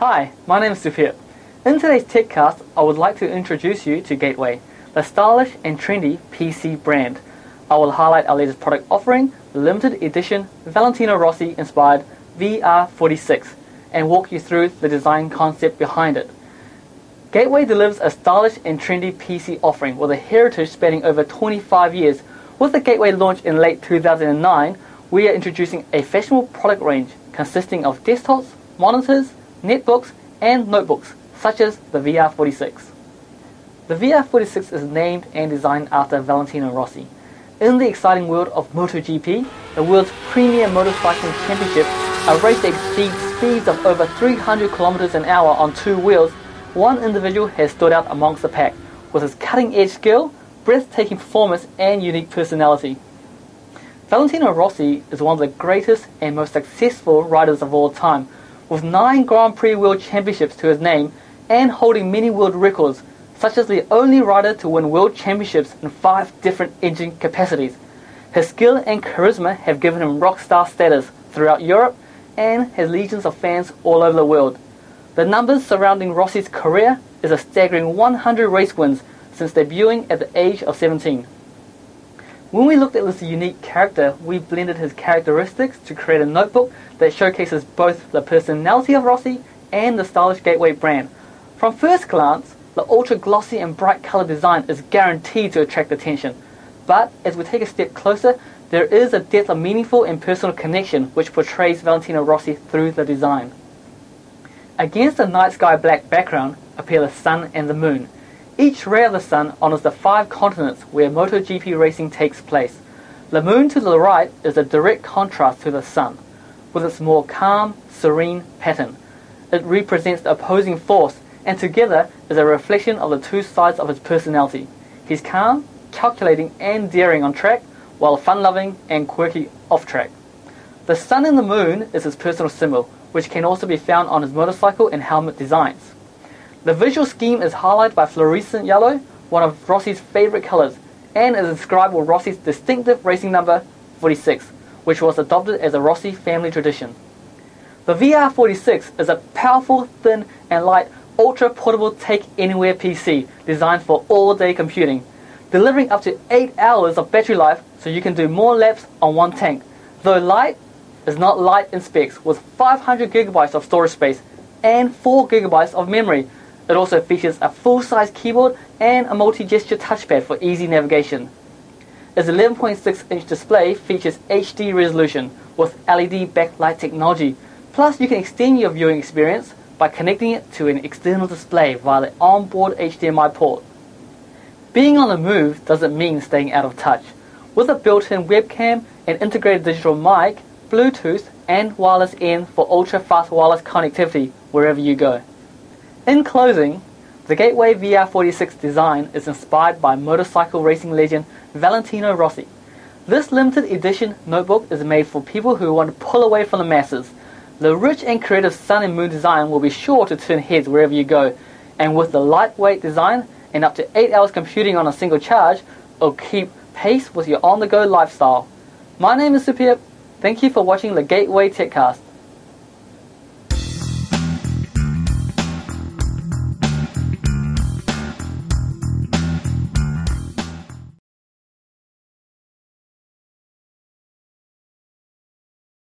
Hi, my name is Sufir. In today's TechCast, I would like to introduce you to Gateway, the stylish and trendy PC brand. I will highlight our latest product offering, limited edition Valentino Rossi inspired VR46, and walk you through the design concept behind it. Gateway delivers a stylish and trendy PC offering with a heritage spanning over 25 years. With the Gateway launch in late 2009, we are introducing a fashionable product range consisting of desktops, monitors, netbooks, and notebooks, such as the VR46. The VR46 is named and designed after Valentino Rossi. In the exciting world of MotoGP, the world's premier motorcycling championship, a race that exceeds speeds of over 300 kilometers an hour on two wheels, one individual has stood out amongst the pack with his cutting-edge skill, breathtaking performance, and unique personality. Valentino Rossi is one of the greatest and most successful riders of all time, with 9 Grand Prix World Championships to his name and holding many world records, such as the only rider to win World Championships in 5 different engine capacities. His skill and charisma have given him rock star status throughout Europe and has legions of fans all over the world. The numbers surrounding Rossi's career is a staggering 100 race wins since debuting at the age of 17. When we looked at this unique character, we blended his characteristics to create a notebook that showcases both the personality of Rossi and the stylish Gateway brand. From first glance, the ultra glossy and bright color design is guaranteed to attract attention. But as we take a step closer, there is a depth of meaningful and personal connection which portrays Valentino Rossi through the design. Against the night sky black background appear the sun and the moon. Each ray of the sun honors the 5 continents where MotoGP racing takes place. The moon to the right is a direct contrast to the sun, with its more calm, serene pattern. It represents the opposing force, and together is a reflection of the two sides of his personality. He's calm, calculating and daring on track, while fun-loving and quirky off track. The sun and the moon is his personal symbol, which can also be found on his motorcycle and helmet designs. The visual scheme is highlighted by fluorescent yellow, one of Rossi's favourite colours, and is inscribed with Rossi's distinctive racing number 46, which was adopted as a Rossi family tradition. The VR46 is a powerful, thin and light, ultra-portable take-anywhere PC designed for all-day computing, delivering up to 8 hours of battery life so you can do more laps on one tank, though light is not light in specs, with 500GB of storage space and 4GB of memory. It also features a full-size keyboard and a multi-gesture touchpad for easy navigation. Its 11.6-inch display features HD resolution with LED backlight technology. Plus, you can extend your viewing experience by connecting it to an external display via the onboard HDMI port. Being on the move doesn't mean staying out of touch. With a built-in webcam, an integrated digital mic, Bluetooth, and wireless N for ultra-fast wireless connectivity wherever you go. In closing, the Gateway VR46 design is inspired by motorcycle racing legend Valentino Rossi. This limited edition notebook is made for people who want to pull away from the masses. The rich and creative sun and moon design will be sure to turn heads wherever you go, and with the lightweight design and up to 8 hours computing on a single charge, it'll keep pace with your on-the-go lifestyle. My name is Supip. Thank you for watching the Gateway TechCast.